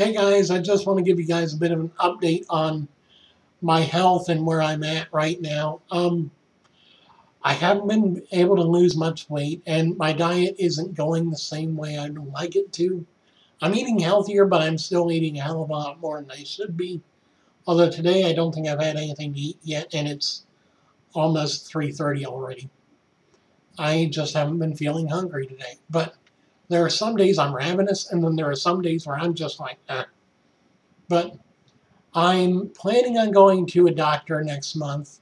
Hey guys, I just want to give you guys a bit of an update on my health and where I'm at right now. I haven't been able to lose much weight, and my diet isn't going the same way I'd like it to. I'm eating healthier, but I'm still eating a hell of a lot more than I should be. Although today I don't think I've had anything to eat yet, and it's almost 3:30 already. I just haven't been feeling hungry today. But there are some days I'm ravenous, and then there are some days where I'm just like, eh. But I'm planning on going to a doctor next month.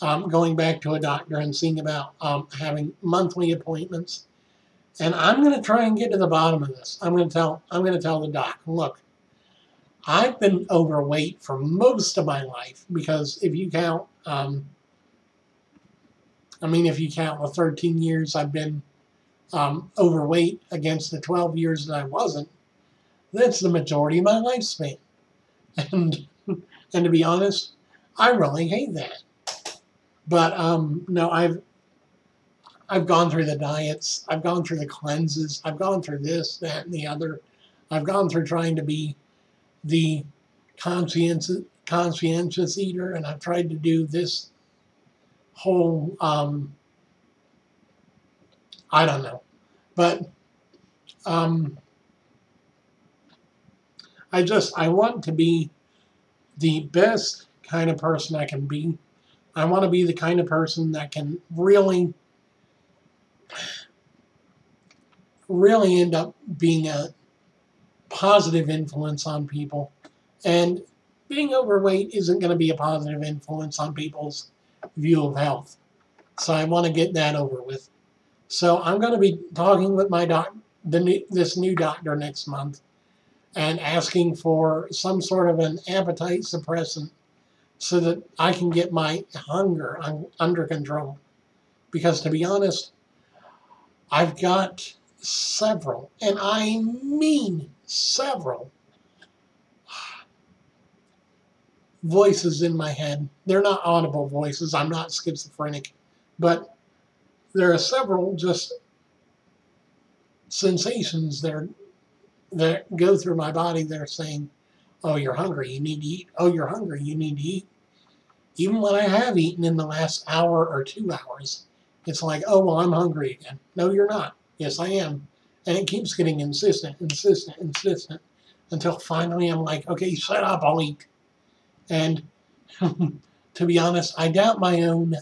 Going back to a doctor and seeing about having monthly appointments. And I'm going to try and get to the bottom of this. I'm going to tell the doc, look, I've been overweight for most of my life, because if you count, if you count the 13 years I've been overweight against the 12 years that I wasn't, that's the majority of my lifespan. And to be honest, I really hate that. But no, I've gone through the diets, I've gone through the cleanses, I've gone through this, that, and the other. I've gone through trying to be the conscientious eater, and I've tried to do this whole, I don't know. But I want to be the best kind of person I can be. I want to be the kind of person that can really end up being a positive influence on people. And being overweight isn't going to be a positive influence on people's view of health. So I want to get that over with. So I'm going to be talking with my this new doctor next month and asking for some sort of an appetite suppressant, so that I can get my hunger under control. Because to be honest, I've got several, and I mean several, voices in my head. They're not audible voices, I'm not schizophrenic, but there are several just sensations that go through my body that are saying, oh, you're hungry, you need to eat. Oh, you're hungry, you need to eat. Even when I have eaten in the last hour or 2 hours, it's like, oh, well, I'm hungry again. No, you're not. Yes, I am. And it keeps getting insistent, until finally I'm like, okay, shut up, I'll eat. And to be honest, I doubt my own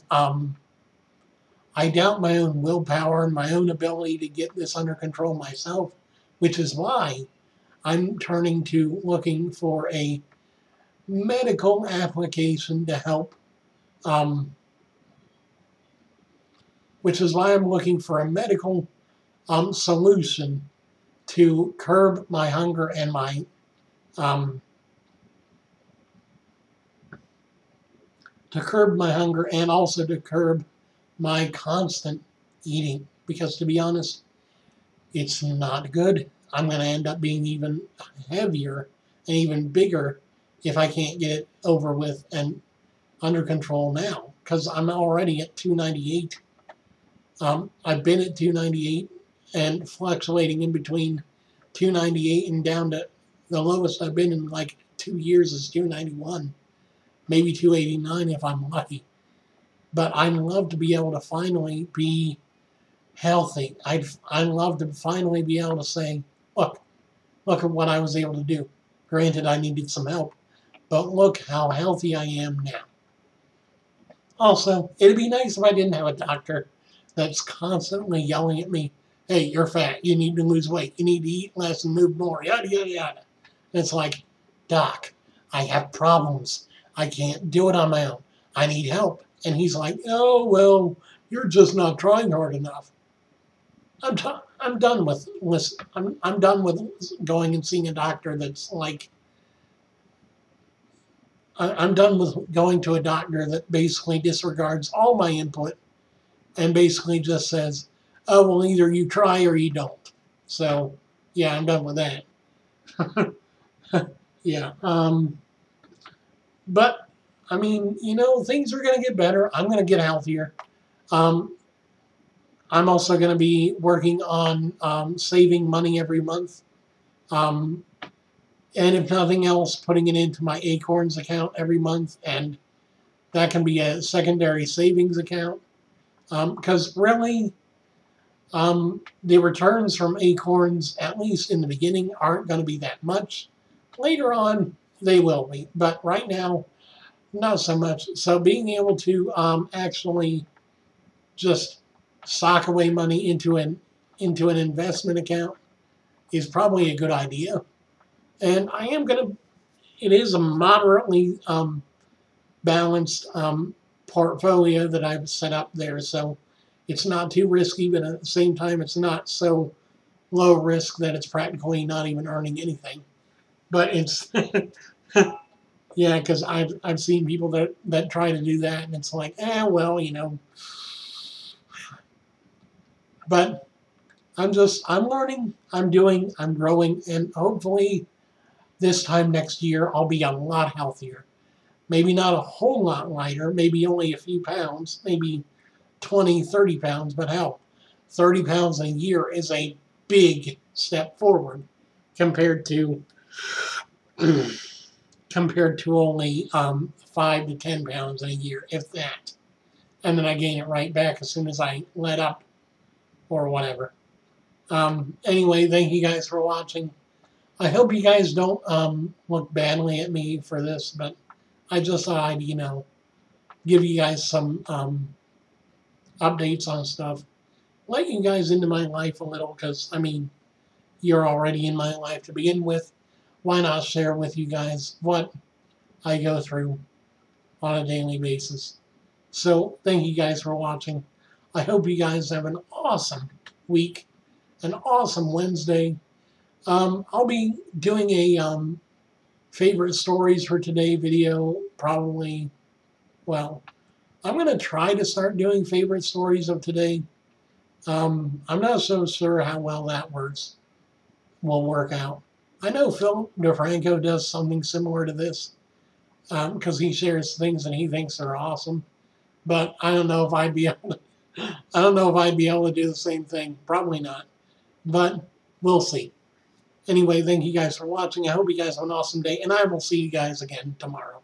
willpower and my own ability to get this under control myself, which is why I'm turning to looking for a medical application to help, which is why I'm looking for a medical solution to curb my hunger and my also to curb my constant eating, because to be honest, it's not good. I'm going to end up being even heavier and even bigger if I can't get it over with and under control now, because I'm already at 298. I've been at 298 and fluctuating in between 298 and down to the lowest I've been in like 2 years is 291, maybe 289 if I'm lucky. But I'd love to be able to finally be healthy. I'd love to finally be able to say, look at what I was able to do. Granted, I needed some help, but look how healthy I am now. Also, it'd be nice if I didn't have a doctor that's constantly yelling at me, hey, you're fat, you need to lose weight, you need to eat less and move more, yada, yada, yada. And it's like, doc, I have problems. I can't do it on my own. I need help. And he's like, oh, well, you're just not trying hard enough. I'm done with going and seeing a doctor that's like, I'm done with going to a doctor that basically disregards all my input and basically just says, oh, well, either you try or you don't. So, yeah, I'm done with that. Yeah. But, I mean, you know, things are going to get better. I'm going to get healthier. I'm also going to be working on saving money every month. and if nothing else, putting it into my Acorns account every month, and that can be a secondary savings account. Because really, the returns from Acorns, at least in the beginning, aren't going to be that much. Later on, they will be, but right now, not so much. So being able to actually just sock away money into an investment account is probably a good idea. And I am going to, it is a moderately balanced portfolio that I've set up there, so it's not too risky, but at the same time it's not so low risk that it's practically not even earning anything. But it's, yeah, because I've seen people that try to do that, and it's like, well, you know. But I'm learning, I'm doing, I'm growing, and hopefully this time next year I'll be a lot healthier. Maybe not a whole lot lighter, maybe only a few pounds, maybe 20, 30 pounds, but hell, 30 pounds a year is a big step forward compared to only 5 to 10 pounds in a year, if that. And then I gain it right back as soon as I let up or whatever. Anyway, thank you guys for watching. I hope you guys don't look badly at me for this, but I just thought I'd, you know, give you guys some updates on stuff. Let you guys into my life a little, because, I mean, you're already in my life to begin with. Why not share with you guys what I go through on a daily basis? So, thank you guys for watching. I hope you guys have an awesome week, an awesome Wednesday. I'll be doing a favorite stories for today video, probably. Well, I'm going to try to start doing favorite stories of today. I'm not so sure how well that will work out. I know Phil DeFranco does something similar to this, because he shares things that he thinks are awesome. But I don't know if I'd be able to, do the same thing. Probably not. But we'll see. Anyway, thank you guys for watching. I hope you guys have an awesome day, and I will see you guys again tomorrow.